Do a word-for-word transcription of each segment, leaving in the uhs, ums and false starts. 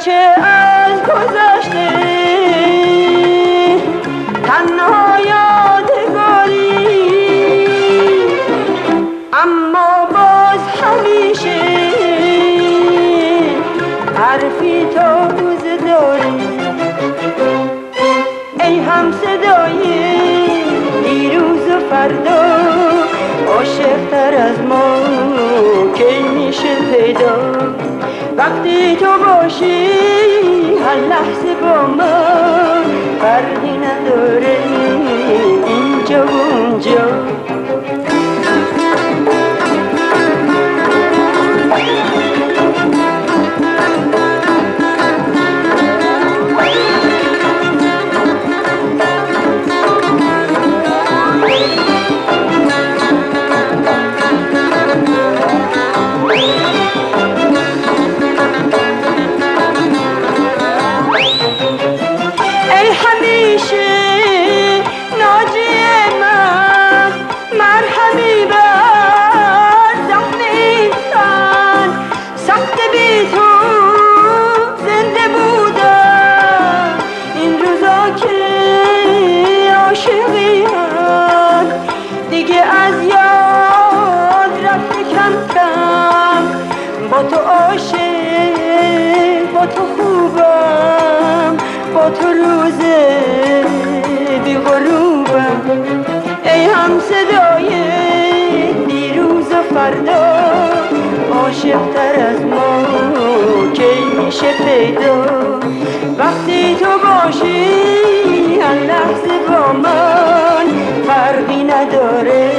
گرچه از گذشته تنها یادگاری، اما باز همیشه حرفی تا روز داری. ای هم صدای دیروز و فردا، عاشق تر از ما کی میشه پیدا؟ وقتی تو باشی هر لحظه با من، فرقی نداره اینجا و اونجا. عاشق‌تر از ما کی میشه پیدا؟ وقتی تو باشی هر لحظه با من، فرقی نداره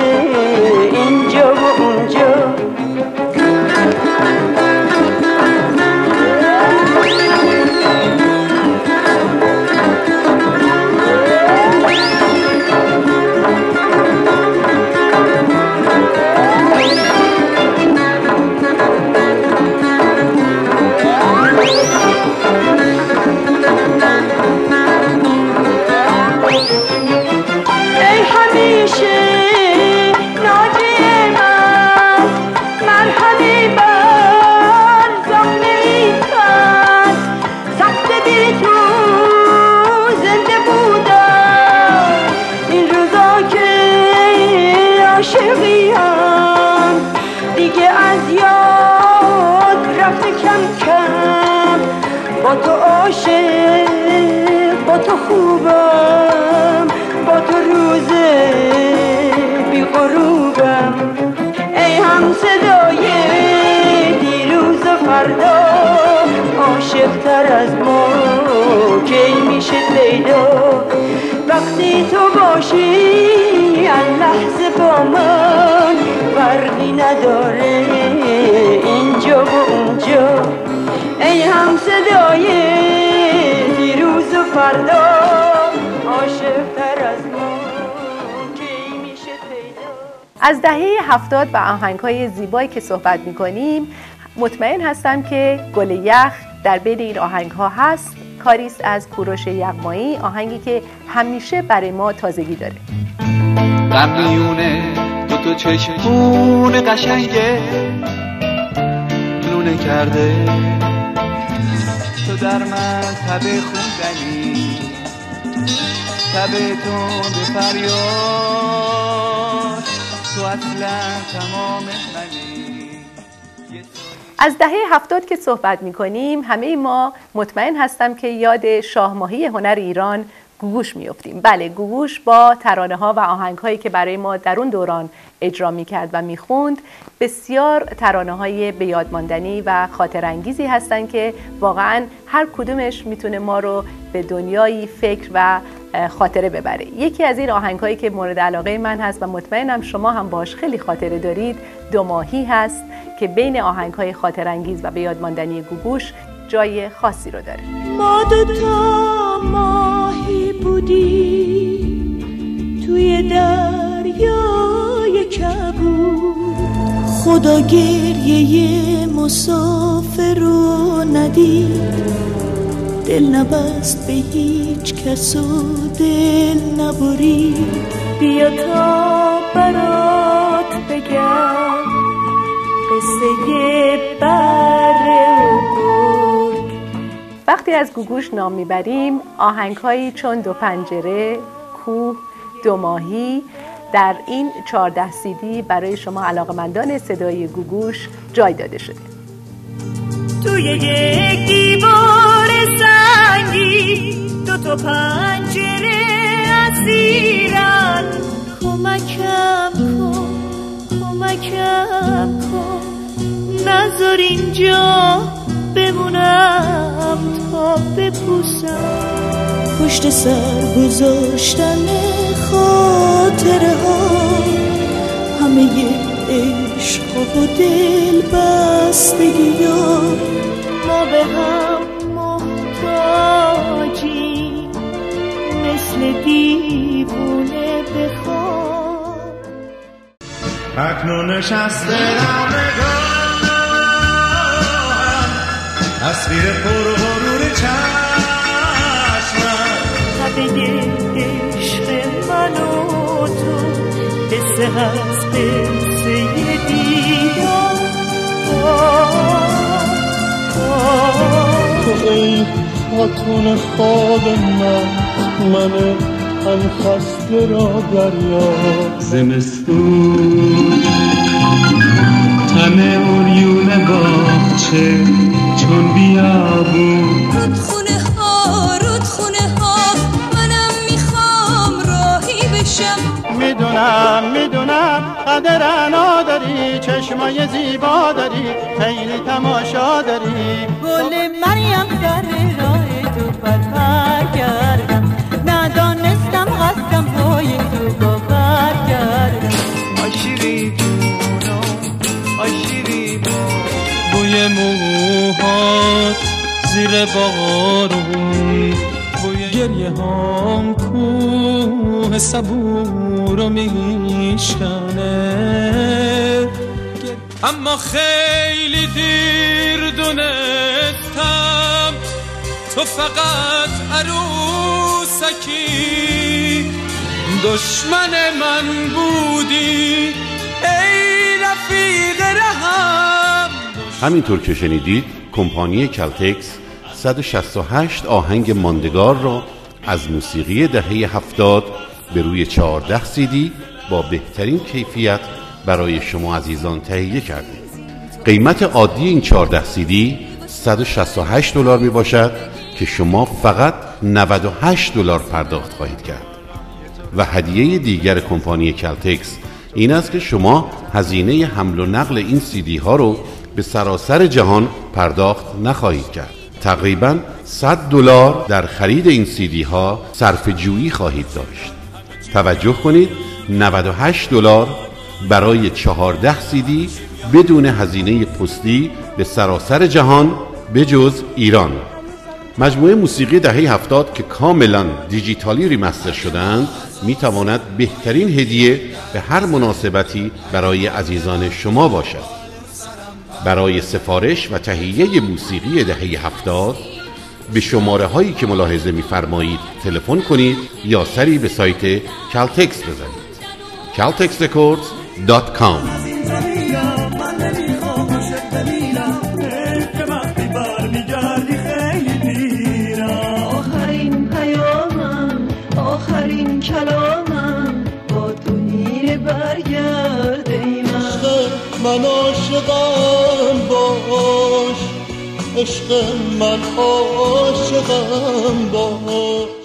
اینجا و اونجا. عاشق‌تر از ما کی میشه پیدا؟ وقتی تو باشی هر لحظه با من، فرقی نداره اینجا و اونجا. ای هم صدای دیروز و فردا، عاشق‌تر از ما کی میشه پیدا؟ از دهه هفتاد و آهنگ‌های زیبایی که صحبت می‌کنیم، مطمئن هستم که گل یخ در بین این آهنگ ها هست. کاری است از کوروش یغمایی، آهنگی که همیشه برای ما تازگی داره. غمیونه دو تا چشمون قشنگه، لونه کرده تو در مطب خوندنی، تبتون به فریاد تو اصلا تمام منی. از دهه هفتاد که صحبت می‌کنیم، همه ما مطمئن هستم که یاد شاهماهی هنر ایران گوگوش می‌افتیم. بله، گوگوش با ترانه‌ها و آهنگ‌هایی که برای ما در اون دوران اجرا می‌کرد و می‌خوند، بسیار ترانه‌های به یاد ماندنی و خاطرانگیزی هستند که واقعاً هر کدومش می‌تونه ما رو به دنیایی فکر و خاطره ببره. یکی از این آهنگ‌هایی که مورد علاقه من هست و مطمئنم شما هم باش خیلی خاطره دارید، دو ماهی هست که بین آهنگ‌های خاطرانگیز و به یاد ماندنی گوگوش جای خاصی رو داره. ما دوتا ماهی بودی توی دریای کبود، خدا گریه مسافر رو ندید، دل نبست به هیچ کس و دل نبرید. بیا تا برات بگم قصه بره و برگ، وقتی از گوگوش نام میبریم آهنگهایی چون دو پنجره، کوه، دو ماهی در این چهارده سیدی برای شما علاقمندان صدای گوگوش جای داده شده. توی یک دیوار سنگی دو تا پنجره اسیرن، کمکم کن کمکم کن نذار اینجا بمونم تا بپوسم، پشت سر گذاشتن خاطره ها همه عشق و دل بستگی ها، ما به هم محتاجی مثل دیوونه بخواب. اکنون نشسته در نگاهم تصویر پر و غرور چشمم، از قصه دیدم تو ای وطن خواب من، من هم خسته را دریا، زمستون تنه اوریون باغچه چون بیابون، رودخونه ها رودخونه ها منم میخوام راهی بشم، میدونم میدونم قدر ناداری، چشمای زیبا داری خیلی تماشا داری، گل مریم در راه تو پرپر کردم، ندانستم قصدم پای تو باور کردم، آشیری بونم آشیری بونم بوی موهات زیر بارون، گریه هم کوه صبور رو میشکنه، اما خیلی دیر دونستم تو فقط عروسکی، دشمن من بودی ای رفیق رهم. همینطور که شنیدید کمپانی کلتکس صد و شصت و هشت آهنگ ماندگار را از موسیقی دهه هفتاد به روی چهارده سیدی با بهترین کیفیت برای شما عزیزان تهیه کرده. قیمت عادی این چهارده سیدی صد و شصت و هشت دلار می باشد که شما فقط نود و هشت دلار پرداخت خواهید کرد. و هدیه دیگر کمپانی کلتکس این است که شما هزینه حمل و نقل این سیدی ها رو به سراسر جهان پرداخت نخواهید کرد. تقریباً صد دلار در خرید این سیدی ها صرف جویی خواهید داشت. توجه کنید، نود و هشت دلار برای چهارده سیدی بدون هزینه پستی به سراسر جهان به جز ایران. مجموعه موسیقی دهه هفتاد که کاملاً دیجیتالی ریمستر شدند می تواند بهترین هدیه به هر مناسبتی برای عزیزان شما باشد. برای سفارش و تهیه موسیقی دهه هفتاد به شماره هایی که ملاحظه می‌فرمایید تلفن کنید یا سری به سایت کالتکس بزنید. caltex records dot com من عاشقم باش، عشق من عاشقم باش.